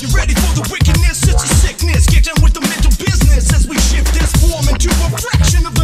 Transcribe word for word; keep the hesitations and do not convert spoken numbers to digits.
You ready for the wickedness? It's a sickness. Get down with the mental business as we shift this form into a fraction of